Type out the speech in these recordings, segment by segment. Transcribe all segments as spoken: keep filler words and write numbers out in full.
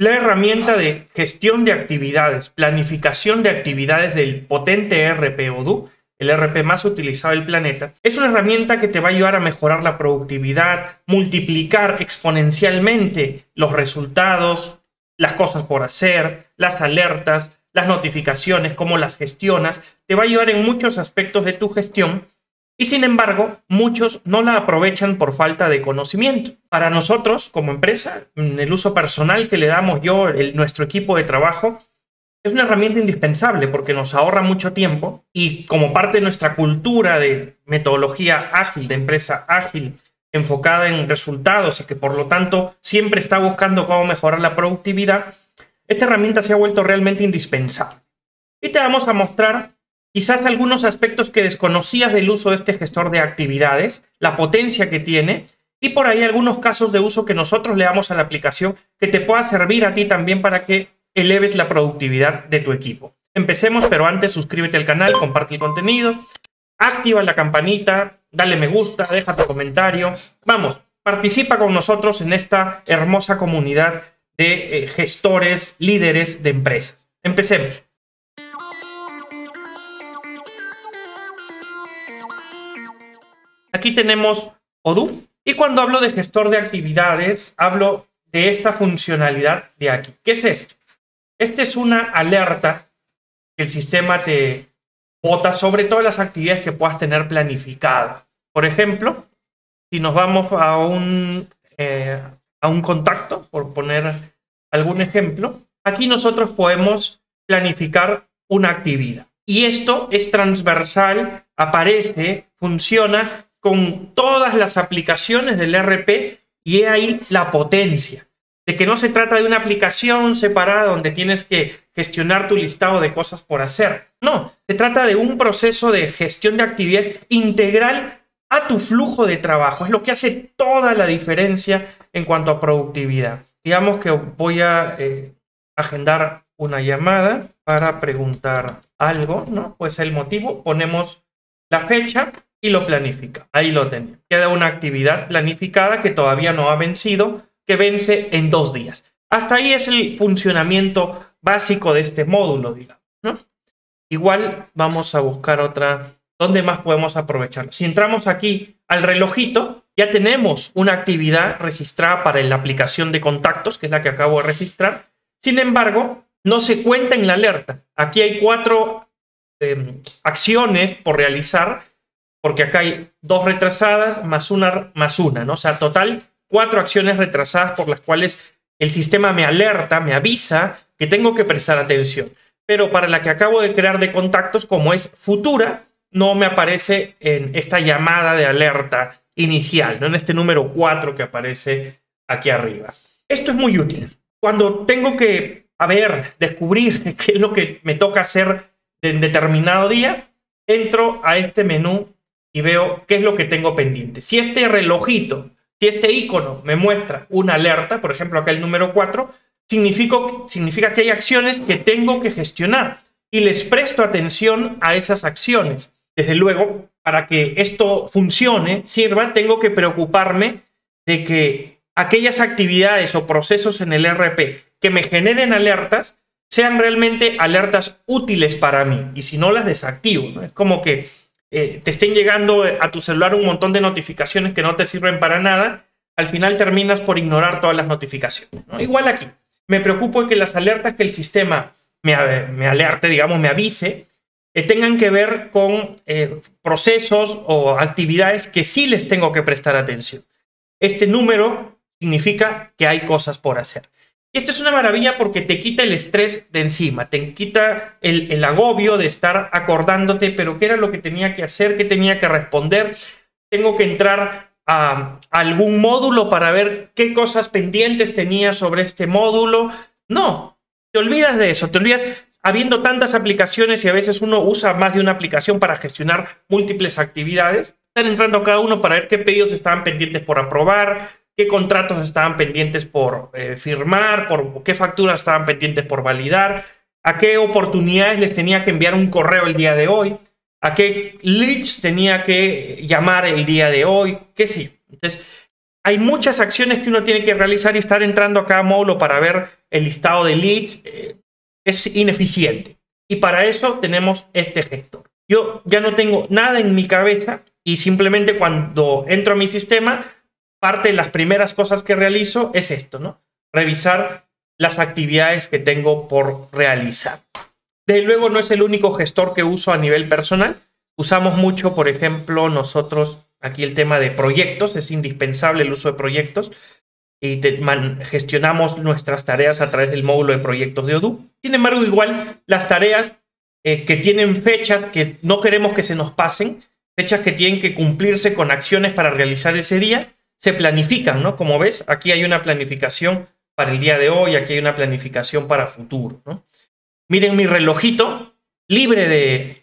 la herramienta de gestión de actividades, planificación de actividades del potente E R P Odoo, el E R P más utilizado del planeta, es una herramienta que te va a ayudar a mejorar la productividad, multiplicar exponencialmente los resultados, las cosas por hacer, las alertas, las notificaciones, cómo las gestionas. Te va a ayudar en muchos aspectos de tu gestión y, sin embargo, muchos no la aprovechan por falta de conocimiento. Para nosotros, como empresa, en el uso personal que le damos yo, el, nuestro equipo de trabajo, es una herramienta indispensable porque nos ahorra mucho tiempo y, como parte de nuestra cultura de metodología ágil, de empresa ágil, enfocada en resultados y que, por lo tanto, siempre está buscando cómo mejorar la productividad, esta herramienta se ha vuelto realmente indispensable. Y te vamos a mostrar quizás algunos aspectos que desconocías del uso de este gestor de actividades, la potencia que tiene y por ahí algunos casos de uso que nosotros le damos a la aplicación que te pueda servir a ti también para que eleves la productividad de tu equipo. Empecemos, pero antes suscríbete al canal, comparte el contenido, activa la campanita, dale me gusta, deja tu comentario. Vamos, participa con nosotros en esta hermosa comunidad de eh, gestores, líderes de empresas. Empecemos. Aquí tenemos Odoo y cuando hablo de gestor de actividades, hablo de esta funcionalidad de aquí. ¿Qué es esto? Esta es una alerta que el sistema te bota sobre todas las actividades que puedas tener planificadas. Por ejemplo, si nos vamos a un, eh, a un contacto, por poner algún ejemplo, aquí nosotros podemos planificar una actividad. Y esto es transversal, aparece, funciona con todas las aplicaciones del E R P y he ahí la potencia de que no se trata de una aplicación separada donde tienes que gestionar tu listado de cosas por hacer. No, se trata de un proceso de gestión de actividades integral a tu flujo de trabajo. Es lo que hace toda la diferencia en cuanto a productividad. Digamos que voy a eh, agendar una llamada para preguntar algo, ¿no? Pues el motivo, ponemos la fecha y lo planifica. Ahí lo tenemos. Queda una actividad planificada que todavía no ha vencido, que vence en dos días. Hasta ahí es el funcionamiento básico de este módulo, digamos, ¿no? Igual vamos a buscar otra. ¿Dónde más podemos aprovecharlo? Si entramos aquí al relojito, ya tenemos una actividad registrada para la aplicación de contactos, que es la que acabo de registrar. Sin embargo, no se cuenta en la alerta. Aquí hay cuatro eh, acciones por realizar, porque acá hay dos retrasadas más una, más una, ¿no? O sea, total, cuatro acciones retrasadas por las cuales el sistema me alerta, me avisa que tengo que prestar atención. Pero para la que acabo de crear de contactos, como es futura, no me aparece en esta llamada de alerta inicial, ¿no? En este número cuatro que aparece aquí arriba. Esto es muy útil. Cuando tengo que, a ver, descubrir qué es lo que me toca hacer en determinado día, entro a este menú y veo qué es lo que tengo pendiente. Si este relojito, si este icono me muestra una alerta, por ejemplo acá el número cuatro, significa que hay acciones que tengo que gestionar y les presto atención a esas acciones. Desde luego, para que esto funcione, sirva, tengo que preocuparme de que aquellas actividades o procesos en el E R P que me generen alertas sean realmente alertas útiles para mí, y si no, las desactivo, ¿no? Es como que Eh, te estén llegando a tu celular un montón de notificaciones que no te sirven para nada, al final terminas por ignorar todas las notificaciones, ¿no? Igual aquí, me preocupo de que las alertas que el sistema me, me alerte, digamos, me avise, eh, tengan que ver con eh, procesos o actividades que sí les tengo que prestar atención. Este número significa que hay cosas por hacer. Y esto es una maravilla porque te quita el estrés de encima, te quita el, el agobio de estar acordándote, pero qué era lo que tenía que hacer, qué tenía que responder. Tengo que entrar a, a algún módulo para ver qué cosas pendientes tenía sobre este módulo. No, te olvidas de eso, te olvidas habiendo tantas aplicaciones y a veces uno usa más de una aplicación para gestionar múltiples actividades. Están entrando cada uno para ver qué pedidos estaban pendientes por aprobar, qué contratos estaban pendientes por eh, firmar, por qué facturas estaban pendientes por validar, a qué oportunidades les tenía que enviar un correo el día de hoy, a qué leads tenía que llamar el día de hoy, qué sé yo. Entonces, hay muchas acciones que uno tiene que realizar y estar entrando a cada módulo para ver el listado de leads eh, es ineficiente. Y para eso tenemos este gestor. Yo ya no tengo nada en mi cabeza y simplemente cuando entro a mi sistema, parte de las primeras cosas que realizo es esto, ¿no? Revisar las actividades que tengo por realizar. Desde luego no es el único gestor que uso a nivel personal. Usamos mucho, por ejemplo, nosotros... Aquí el tema de proyectos, es indispensable el uso de proyectos y te man, gestionamos nuestras tareas a través del módulo de proyectos de Odoo. Sin embargo, igual las tareas eh, que tienen fechas que no queremos que se nos pasen, fechas que tienen que cumplirse con acciones para realizar ese día, se planifican, ¿no? Como ves, aquí hay una planificación para el día de hoy, aquí hay una planificación para futuro, ¿no? Miren mi relojito libre de,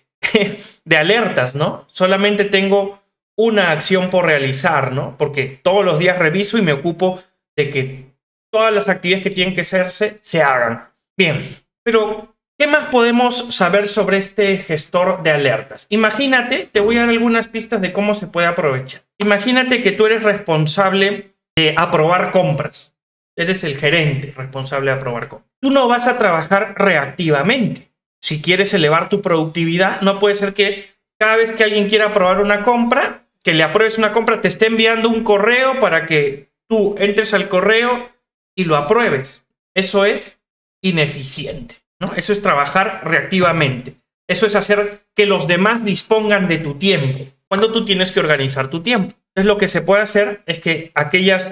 de alertas, ¿no? Solamente tengo... una acción por realizar, ¿no? Porque todos los días reviso y me ocupo de que todas las actividades que tienen que hacerse se hagan. Bien, pero ¿qué más podemos saber sobre este gestor de alertas? Imagínate, te voy a dar algunas pistas de cómo se puede aprovechar. Imagínate que tú eres responsable de aprobar compras. Eres el gerente responsable de aprobar compras. Tú no vas a trabajar reactivamente. Si quieres elevar tu productividad, no puede ser que cada vez que alguien quiera aprobar una compra, que le apruebes una compra, te esté enviando un correo para que tú entres al correo y lo apruebes. Eso es ineficiente, ¿no? Eso es trabajar reactivamente. Eso es hacer que los demás dispongan de tu tiempo, cuando tú tienes que organizar tu tiempo. Entonces lo que se puede hacer es que aquellas,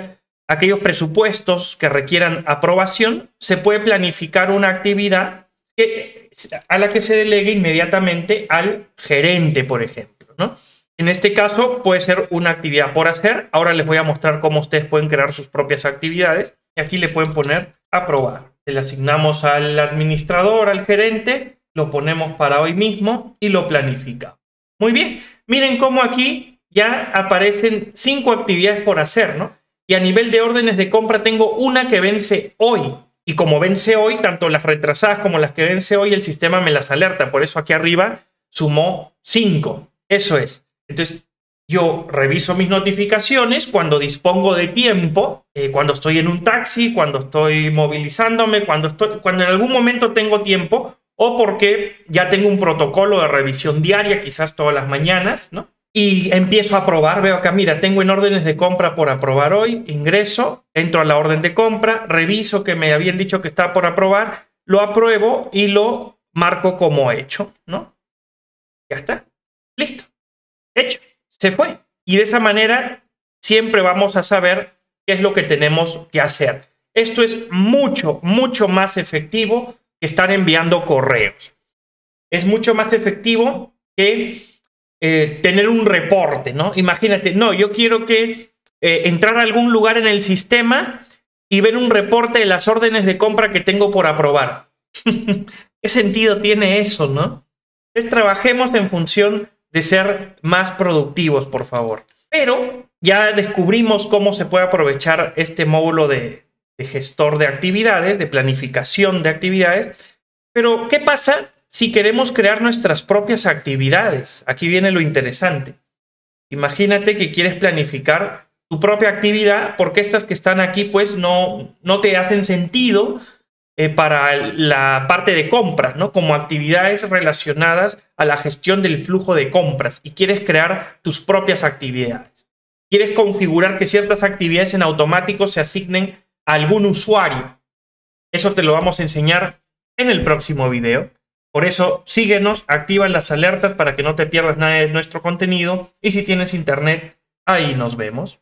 aquellos presupuestos que requieran aprobación, se puede planificar una actividad que, a la que se delegue inmediatamente al gerente, por ejemplo, ¿no? En este caso puede ser una actividad por hacer. Ahora les voy a mostrar cómo ustedes pueden crear sus propias actividades. Y aquí le pueden poner aprobar. Le asignamos al administrador, al gerente, lo ponemos para hoy mismo y lo planificamos. Muy bien. Miren cómo aquí ya aparecen cinco actividades por hacer, ¿no? Y a nivel de órdenes de compra tengo una que vence hoy. Y como vence hoy, tanto las retrasadas como las que vence hoy, el sistema me las alerta. Por eso aquí arriba sumó cinco. Eso es. Entonces, yo reviso mis notificaciones cuando dispongo de tiempo, eh, cuando estoy en un taxi, cuando estoy movilizándome, cuando, estoy, cuando en algún momento tengo tiempo o porque ya tengo un protocolo de revisión diaria, quizás todas las mañanas, ¿no? Y empiezo a aprobar. Veo acá, mira, tengo en órdenes de compra por aprobar hoy, ingreso, entro a la orden de compra, reviso que me habían dicho que está por aprobar, lo apruebo y lo marco como hecho, ¿no? Ya está. Listo. Hecho, se fue. Y de esa manera siempre vamos a saber qué es lo que tenemos que hacer. Esto es mucho, mucho más efectivo que estar enviando correos. Es mucho más efectivo que eh, tener un reporte, ¿no? Imagínate, no, yo quiero que eh, entrar a algún lugar en el sistema y ver un reporte de las órdenes de compra que tengo por aprobar. ¿Qué sentido tiene eso, no? Entonces, trabajemos en función de ser más productivos, por favor. Pero ya descubrimos cómo se puede aprovechar este módulo de, de gestor de actividades, de planificación de actividades. Pero, ¿qué pasa si queremos crear nuestras propias actividades? Aquí viene lo interesante. Imagínate que quieres planificar tu propia actividad porque estas que están aquí pues no, no te hacen sentido Eh, para la parte de compras, ¿no? Como actividades relacionadas a la gestión del flujo de compras y quieres crear tus propias actividades. Quieres configurar que ciertas actividades en automático se asignen a algún usuario. Eso te lo vamos a enseñar en el próximo video. Por eso síguenos, activa las alertas para que no te pierdas nada de nuestro contenido y si tienes internet, ahí nos vemos.